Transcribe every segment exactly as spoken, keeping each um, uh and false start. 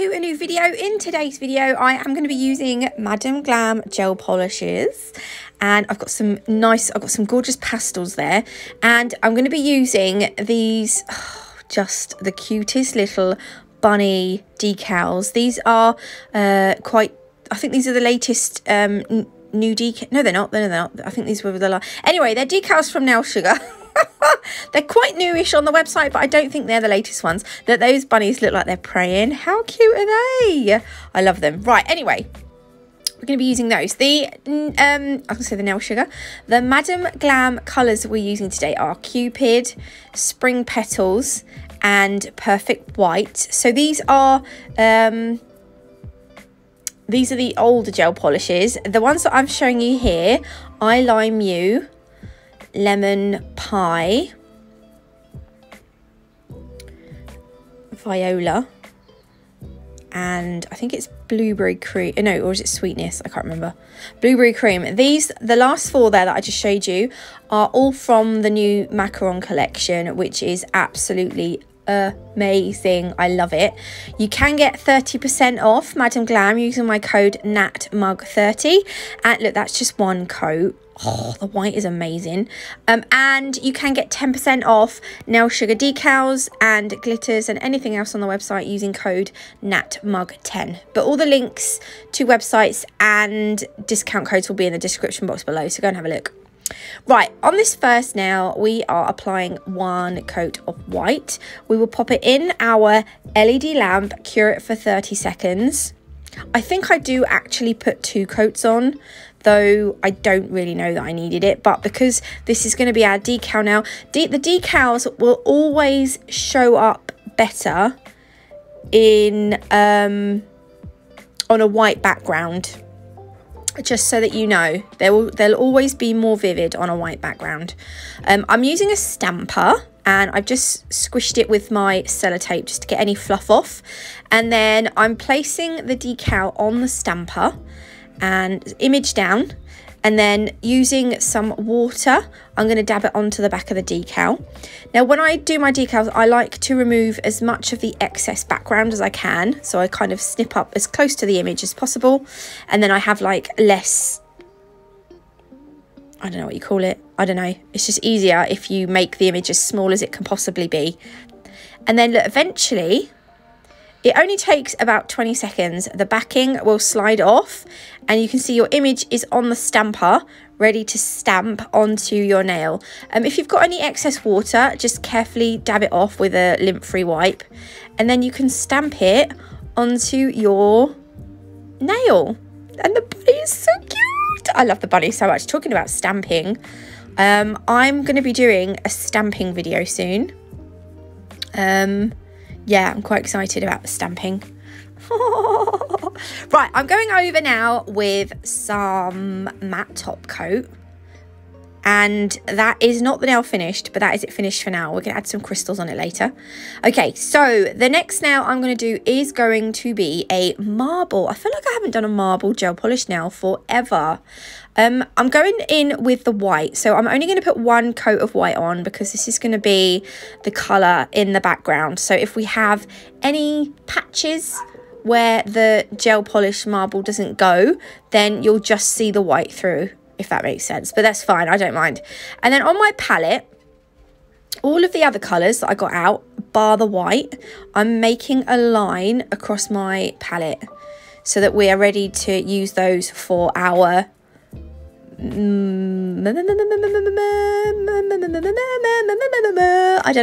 to a new video. In today's video, I am going to be using Madam Glam gel polishes, and I've got some nice, I've got some gorgeous pastels there, and I'm going to be using these, oh, just the cutest little bunny decals. These are uh, quite, I think these are the latest um, new decals. No, they're not. No, they're not. I think these were the last. Anyway, they're decals from Nail Sugar. They're quite newish on the website, but I don't think they're the latest ones. That those bunnies look like they're praying. How cute are they? I love them. Right, anyway, we're going to be using those. The, um, I was going to say the Nail Sugar. The Madam Glam colours we're using today are Cupid, Spring Petals, and Perfect White. So these are... Um, these are the older gel polishes. The ones that I'm showing you here, I Lime You, Lemon Pie, Viola, and I think it's Blueberry Cream. No, or is it Sweetness? I can't remember. Blueberry Cream. These, the last four there that I just showed you, are all from the new Macaron collection, which is absolutely amazing. I love it. You can get thirty percent off Madam Glam using my code N A T M U G thirty, and look, that's just one coat. Oh, the white is amazing. Um, and you can get ten percent off Nail Sugar decals and glitters and anything else on the website using code N A T M U G ten. But all the links to websites and discount codes will be in the description box below, so go and have a look. Right, on this first nail, we are applying one coat of white. We will pop it in our L E D lamp, cure it for thirty seconds. I think I do actually put two coats on, though I don't really know that I needed it, but because this is going to be our decal now, de the decals will always show up better in um, on a white background. Just so that you know, they will, they'll always be more vivid on a white background. Um, I'm using a stamper, and I've just squished it with my sellotape just to get any fluff off. And then I'm placing the decal on the stamper and image down. And then using some water, I'm going to dab it onto the back of the decal. Now, when I do my decals, I like to remove as much of the excess background as I can. So I kind of snip up as close to the image as possible. And then I have like less, I don't know what you call it. I don't know. It's just easier if you make the image as small as it can possibly be. And then look, eventually... it only takes about twenty seconds. The backing will slide off and you can see your image is on the stamper, ready to stamp onto your nail. Um, if you've got any excess water, just carefully dab it off with a lint-free wipe, and then you can stamp it onto your nail. And the bunny is so cute. I love the bunny so much. Talking about stamping, um, I'm going to be doing a stamping video soon. Um... Yeah, I'm quite excited about the stamping. Right, I'm going over now with some matte top coat. And that is not the nail finished, but that is it finished for now. We're going to add some crystals on it later. Okay, so the next nail I'm going to do is going to be a marble. I feel like I haven't done a marble gel polish nail forever. Um, I'm going in with the white. So I'm only going to put one coat of white on because this is going to be the colour in the background. So if we have any patches where the gel polish marble doesn't go, then you'll just see the white through, if that makes sense, but that's fine, I don't mind. And then on my palette, all of the other colours that I got out, bar the white, I'm making a line across my palette so that we are ready to use those for our I don't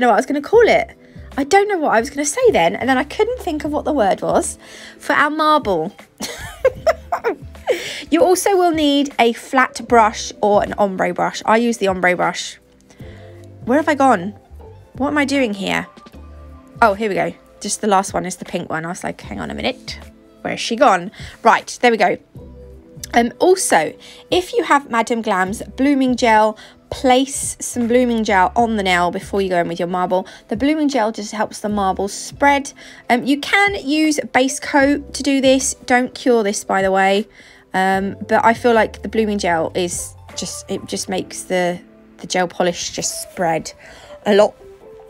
know what I was going to call it. I don't know what I was going to say then, and then I couldn't think of what the word was for our marble. You also will need a flat brush or an ombre brush. I use the ombre brush. Where have I gone? What am I doing here? Oh, here we go. Just the last one is the pink one. I was like, hang on a minute. Where's she gone? Right, there we go. Um, also, if you have Madam Glam's blooming gel, place some blooming gel on the nail before you go in with your marble. The blooming gel just helps the marble spread. Um, you can use base coat to do this. Don't cure this, by the way. Um, but I feel like the blooming gel is just, it just makes the, the gel polish just spread a lot,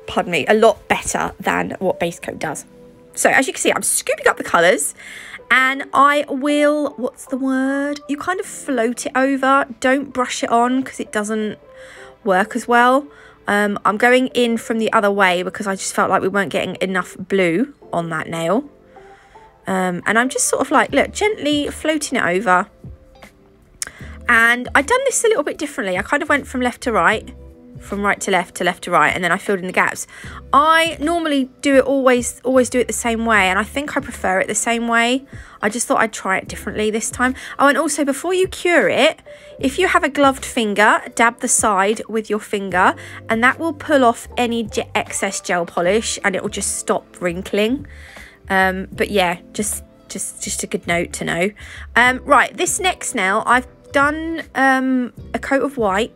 pardon me, a lot better than what base coat does. So as you can see, I'm scooping up the colours and I will, what's the word? You kind of float it over. Don't brush it on because it doesn't work as well. Um, I'm going in from the other way because I just felt like we weren't getting enough blue on that nail. Um, and I'm just sort of like, look, gently floating it over. And I've done this a little bit differently. I kind of went from left to right, from right to left to left to right, and then I filled in the gaps. I normally do it always, always do it the same way, and I think I prefer it the same way. I just thought I'd try it differently this time. Oh, and also before you cure it, if you have a gloved finger, dab the side with your finger, and that will pull off any excess gel polish, and it will just stop wrinkling. Um, but yeah, just, just, just a good note to know. Um, right, this next nail, I've done um, a coat of white.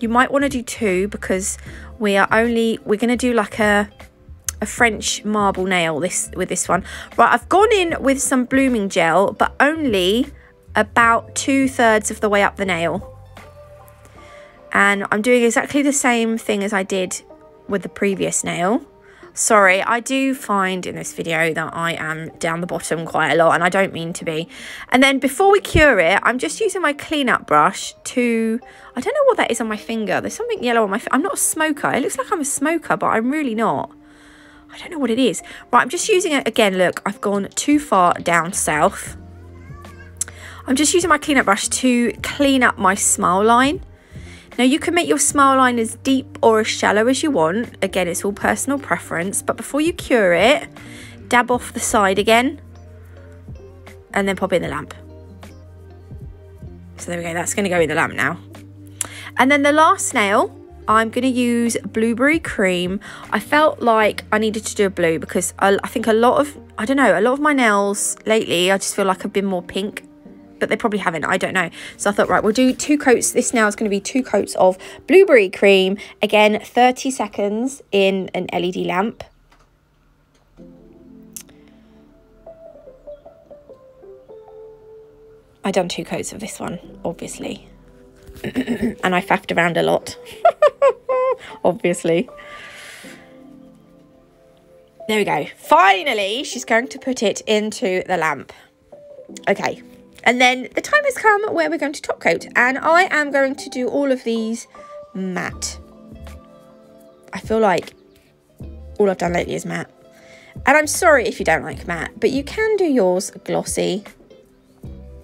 You might want to do two because we are only, we're going to do like a, a French marble nail this with this one. Right, I've gone in with some blooming gel, but only about two thirds of the way up the nail. And I'm doing exactly the same thing as I did with the previous nail. Sorry, I do find in this video that I am down the bottom quite a lot and I don't mean to be. And then before we cure it, I'm just using my cleanup brush to, I don't know what that is on my finger. There's something yellow on my, I'm not a smoker. It looks like I'm a smoker, but I'm really not. I don't know what it is. Right, I'm just using it again. Look, I've gone too far down south. I'm just using my cleanup brush to clean up my smile line. Now you can make your smile line as deep or as shallow as you want. Again, it's all personal preference, but before you cure it, dab off the side again and then pop in the lamp. So there we go, that's gonna go in the lamp now. And then the last nail, I'm gonna use blueberry cream. I felt like I needed to do a blue because I, I think a lot of, I don't know, a lot of my nails lately, I just feel like I've been more pink. But they probably haven't, I don't know. So I thought, right, we'll do two coats. This now is going to be two coats of blueberry cream. Again, thirty seconds in an L E D lamp. I done two coats of this one, obviously. And I faffed around a lot, obviously. There we go. Finally, she's going to put it into the lamp. Okay. And then the time has come where we're going to top coat, and I am going to do all of these matte. I feel like all I've done lately is matte. And I'm sorry if you don't like matte, but you can do yours glossy.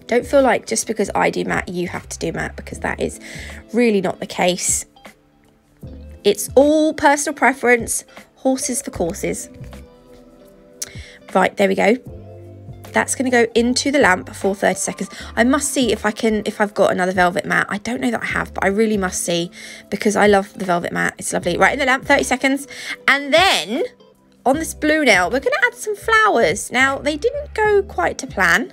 Don't feel like just because I do matte, you have to do matte, because that is really not the case. It's all personal preference, horses for courses. Right, there we go. That's going to go into the lamp for thirty seconds. I must see if I can, if I've got another velvet matte. I don't know that I have, but I really must see because I love the velvet matte. It's lovely. Right in the lamp, thirty seconds. And then on this blue nail, we're going to add some flowers. Now, they didn't go quite to plan.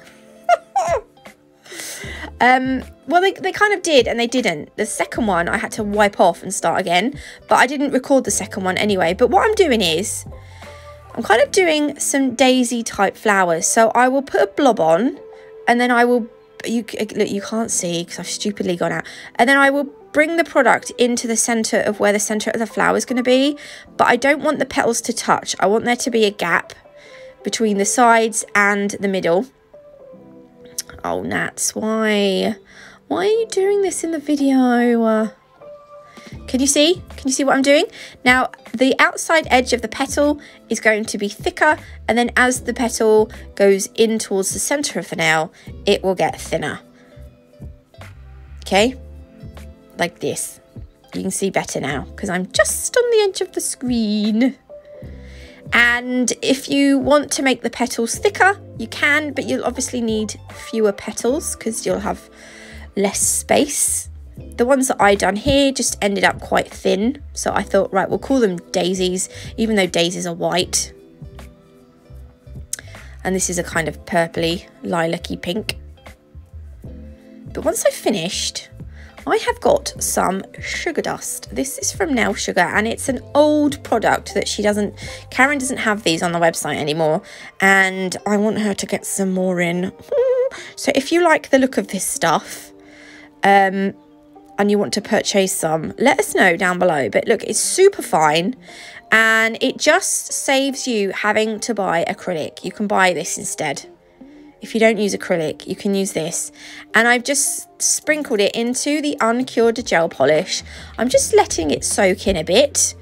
um, well, they, they kind of did and they didn't. The second one I had to wipe off and start again, but I didn't record the second one anyway. But what I'm doing is, I'm kind of doing some daisy type flowers. So I will put a blob on and then I will, you look, you can't see because I've stupidly gone out. And then I will bring the product into the center of where the center of the flower is going to be. But I don't want the petals to touch. I want there to be a gap between the sides and the middle. Oh, Nats, why? Why are you doing this in the video? Uh, Can you see? Can you see what I'm doing? Now, the outside edge of the petal is going to be thicker, and then as the petal goes in towards the center of the nail, it will get thinner. Okay? Like this. You can see better now, because I'm just on the edge of the screen. And if you want to make the petals thicker, you can, but you'll obviously need fewer petals, because you'll have less space. The ones that I done here just ended up quite thin, so I thought, right, we'll call them daisies, even though daisies are white. And this is a kind of purpley, lilac-y pink. But once I've finished, I have got some sugar dust. This is from Nail Sugar, and it's an old product that she doesn't, Karen doesn't have these on the website anymore, and I want her to get some more in. So if you like the look of this stuff, um... and you want to purchase some, let us know down below. But look, it's super fine and it just saves you having to buy acrylic. You can buy this instead. If you don't use acrylic, you can use this. And I've just sprinkled it into the uncured gel polish. I'm just letting it soak in a bit.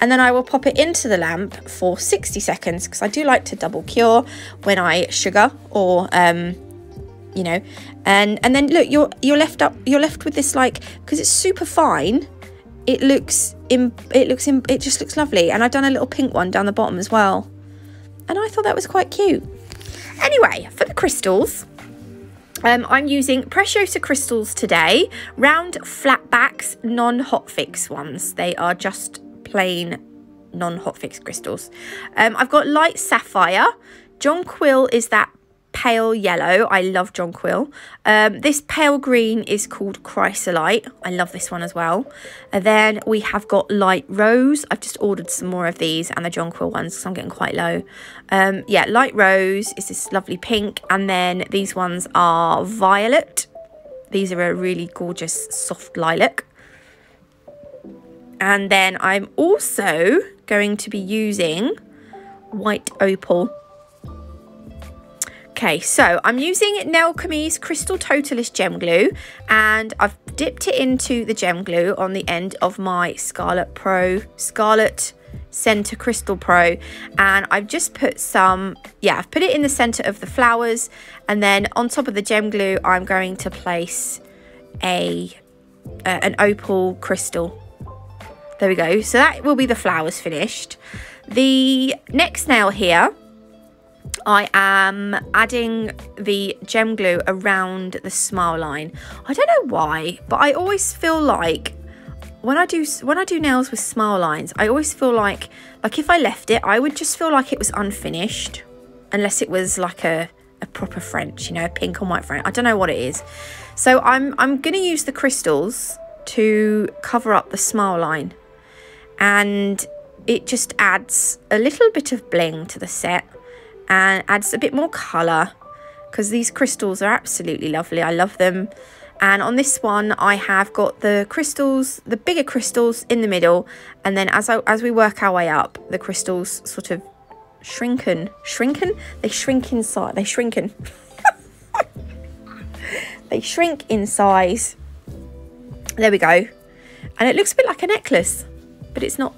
And then I will pop it into the lamp for sixty seconds, because I do like to double cure when I sugar or, um, you know, and, and then look, you're, you're left up, you're left with this, like, because it's super fine. It looks, in, it looks, in, it just looks lovely. And I've done a little pink one down the bottom as well. And I thought that was quite cute. Anyway, for the crystals, um, I'm using Preciosa crystals today, round flat backs, non-hot fix ones. They are just plain non-hot fix crystals. Um, I've got light sapphire. Jonquil is that pale yellow. I love jonquil. Um, this pale green is called chrysolite. I love this one as well. And then we have got light rose. I've just ordered some more of these and the jonquil ones because I'm getting quite low. Um, yeah, light rose is this lovely pink. And then these ones are violet. These are a really gorgeous soft lilac. And then I'm also going to be using white opal. Okay, so I'm using Nelchemy's Crystal Totalist Gem Glue, and I've dipped it into the gem glue on the end of my Scarlet Pro, Scarlet Center Crystal Pro, and I've just put some, yeah, I've put it in the center of the flowers, and then on top of the gem glue, I'm going to place a uh, an opal crystal. There we go. So that will be the flowers finished. The next nail here, I am adding the gem glue around the smile line. I don't know why, but I always feel like when I do when I do nails with smile lines, I always feel like like if I left it, I would just feel like it was unfinished, unless it was like a a proper French, you know, a pink and white French. I don't know what it is. So I'm I'm going to use the crystals to cover up the smile line, and it just adds a little bit of bling to the set. And adds a bit more colour, because these crystals are absolutely lovely. I love them. And on this one, I have got the crystals, the bigger crystals in the middle. And then as I, as we work our way up, the crystals sort of shrinken. Shrinken? They shrink in size. They shrinken. They shrink in size. There we go. And it looks a bit like a necklace, but it's not.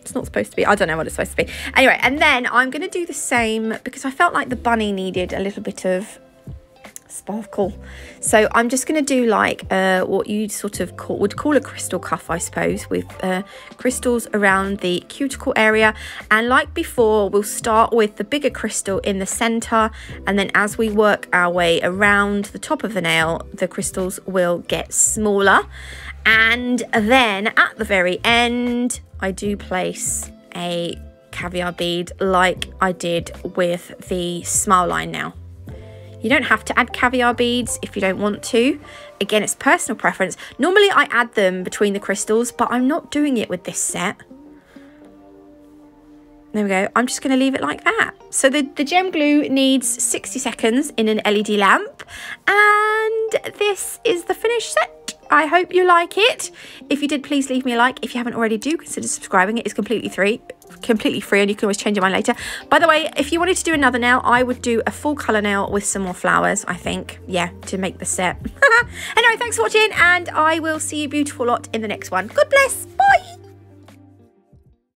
It's not supposed to be. I don't know what it's supposed to be. Anyway, and then I'm going to do the same because I felt like the bunny needed a little bit of sparkle. So I'm just going to do like uh, what you'd sort of call, would call a crystal cuff, I suppose, with uh, crystals around the cuticle area. And like before, we'll start with the bigger crystal in the center. And then as we work our way around the top of the nail, the crystals will get smaller. And then at the very end, I do place a caviar bead like I did with the smile line now. You don't have to add caviar beads if you don't want to. Again, it's personal preference. Normally I add them between the crystals, but I'm not doing it with this set. There we go. I'm just going to leave it like that. So the, the gem glue needs sixty seconds in an L E D lamp. And this is the finished set. I hope you like it. If you did, please leave me a like. If you haven't already, do consider subscribing. It is completely free, completely free, and you can always change your mind later. By the way, if you wanted to do another nail, I would do a full colour nail with some more flowers, I think. Yeah, to make the set. Anyway, thanks for watching, and I will see you beautiful lot in the next one. God bless.